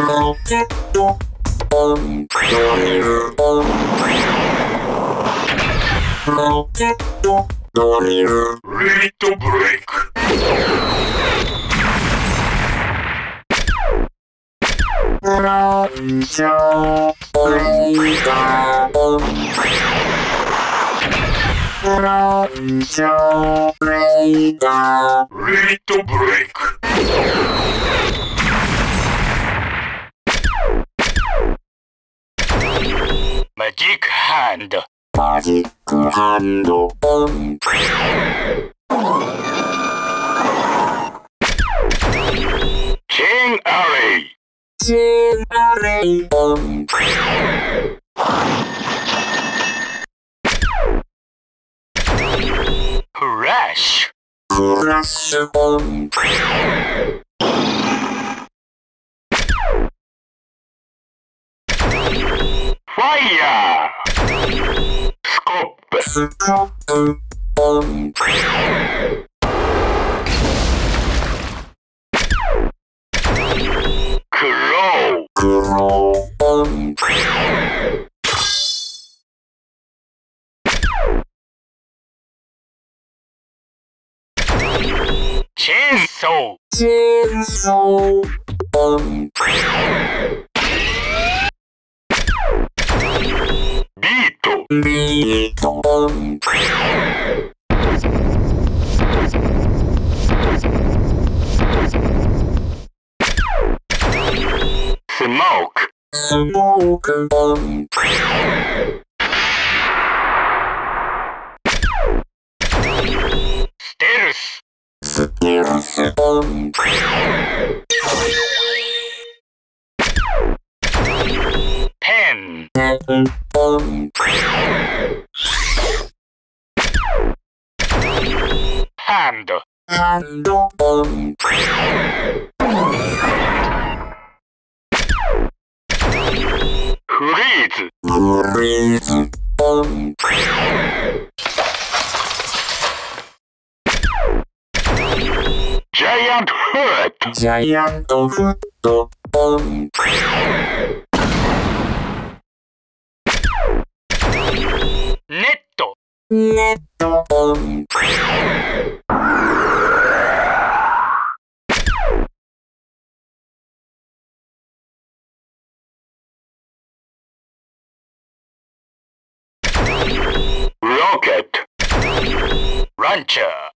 Ready to break. Ready to break. Magic hand. Magic hand. Chain array. Chain array. Crash. Crash. Fire! Scope! Scope! Crow! Crow! Chainsaw! Chainsaw! Beetle. Smoke. Smoke. Stairs. Stairs. Pen. Hand. Hand. Read. Read. Giant foot. Giant foot. Netto. Netto. Rocket. Rancher.